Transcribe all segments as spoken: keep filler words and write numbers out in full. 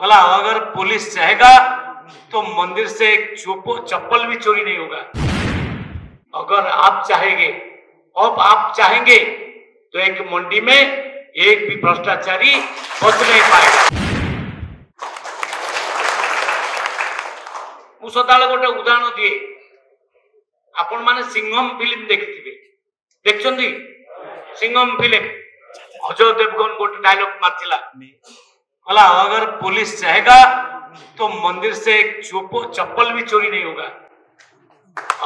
भला अगर पुलिस चाहेगा तो मंदिर से चप्पल भी चोरी नहीं होगा। अगर आप चाहेंगे, अब आप चाहेंगे तो एक मंडी में एक भी भ्रष्टाचारी बच नहीं पाएगा। मुसदाल गोटे उदाहरण दिए, आपण माने सिंघम फिल्म देखिथिबे, देखछन्दी सिंघम फिल्म, अजय देवगन गोटे डायलॉग मारथिला, भला अगर पुलिस चाहेगा तो मंदिर से चप्पल भी चोरी नहीं होगा।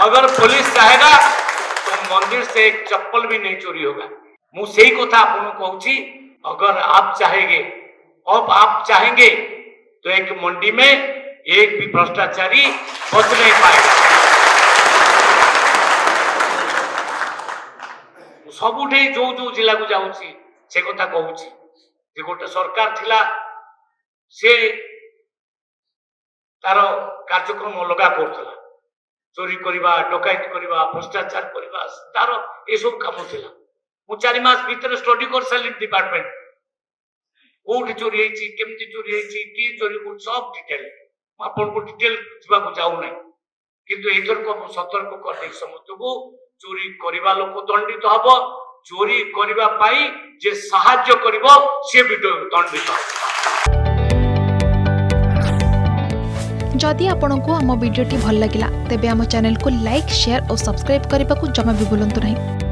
अगर पुलिस चाहेगा तो मंदिर से एक चप्पल भी नहीं चोरी होगा। मु सही कथा आपण कहउची, अगर आप चाहेंगे, अब आप चाहेंगे तो एक मंडी में एक भी भ्रष्टाचारी बच नहीं पाएगा। सबुठे जो जो जिला को जाऊँगी से कथा कहूँ, गोटे सरकार थिला से तार कार्यक्रम अलग कर, चोरी करवा, डकैत करवा, भ्रष्टाचार करवा, तार ये सब काम थिला। मु चार मास भीतर स्टडी कर सारी डिपार्टमेंट कोठी चोरी होती, केमती चोरी होती, कि चोरी को सब डिटेल आपन को डिटेल जावाक जाऊ नै, किंतु एथरक मु सतर्क कर दे समस्त को, चोरी करवा लोक दंडित हम, चोरी करवा पाई जे सहाय्य करिवो से भी दंडित हम। जदि आपंक आम भिडी भल लगा तेब आम चैनल को लाइक, शेयर और सब्सक्राइब करने को जमा भी भूलु नहीं।